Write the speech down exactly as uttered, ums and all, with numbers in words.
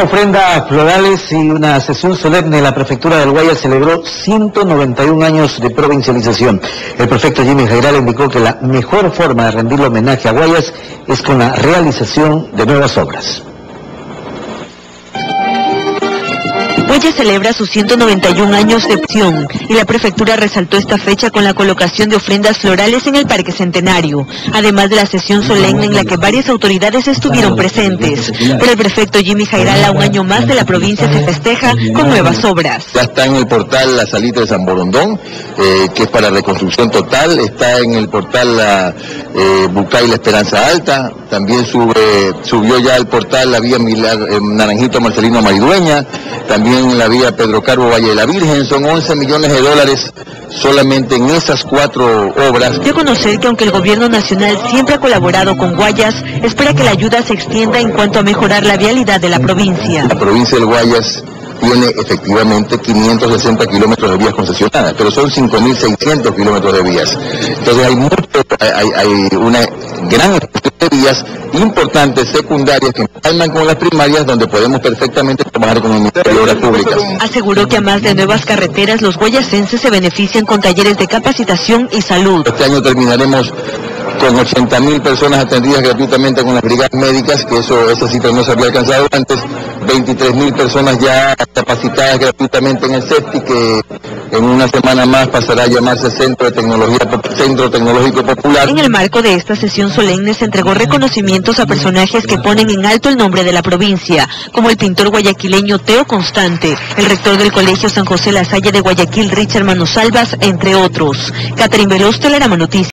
Con ofrendas florales y una sesión solemne en la prefectura del Guayas celebró ciento noventa y uno años de provincialización. El prefecto Jimmy Jairala indicó que la mejor forma de rendirle homenaje a Guayas es con la realización de nuevas obras. Guayas celebra sus ciento noventa y uno años de acción y la prefectura resaltó esta fecha con la colocación de ofrendas florales en el Parque Centenario, además de la sesión solemne en la que varias autoridades estuvieron presentes. Pero el prefecto Jimmy Jairala, un año más de la provincia, se festeja con nuevas obras. Ya está en el portal La Salita de San Borondón, eh, que es para reconstrucción total, está en el portal la, eh, Bucay, La Esperanza Alta, también sube, subió ya al portal la vía eh, Naranjito-Marcelino-Maridueña, también en la vía Pedro Carbo-Valle de la Virgen. Son once millones de dólares solamente en esas cuatro obras. Dio a conocer que aunque el gobierno nacional siempre ha colaborado con Guayas, espera que la ayuda se extienda en cuanto a mejorar la vialidad de la provincia. La provincia del Guayas tiene efectivamente quinientos sesenta kilómetros de vías concesionadas, pero son cinco mil seiscientos kilómetros de vías. Entonces hay, mucho, hay, hay una gran de vías importantes, secundarias, que empalman con las primarias, donde podemos perfectamente trabajar con el Ministerio de Obras Públicas. Aseguró que además de nuevas carreteras, los guayasenses se benefician con talleres de capacitación y salud. Este año terminaremos con ochenta mil personas atendidas gratuitamente con las brigadas médicas, que eso, esa cifra no se había alcanzado antes, veintitrés mil personas ya capacitadas gratuitamente en el CESTI, que en una semana más pasará a llamarse Centro Tecnológico Popular. En el marco de esta sesión solemne se entregó reconocimientos a personajes que ponen en alto el nombre de la provincia, como el pintor guayaquileño Teo Constante, el rector del Colegio San José La Salle de Guayaquil, Richard Manosalvas, entre otros. Caterin Berós, Telerama Noticias.